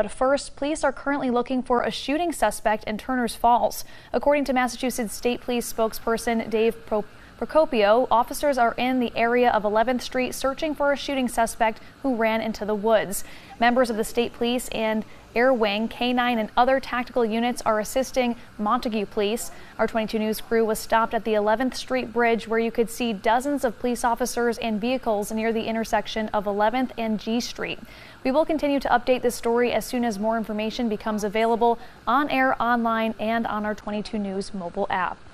But first, police are currently looking for a shooting suspect in Turner's Falls. According to Massachusetts State Police spokesperson Dave Procopio, officers are in the area of 11th Street searching for a shooting suspect who ran into the woods. Members of the state police and Air Wing, K-9 and other tactical units are assisting Montague Police. Our 22 News crew was stopped at the 11th Street Bridge, where you could see dozens of police officers and vehicles near the intersection of 11th and G Street. We will continue to update this story as soon as more information becomes available on air, online, and on our 22 News mobile app.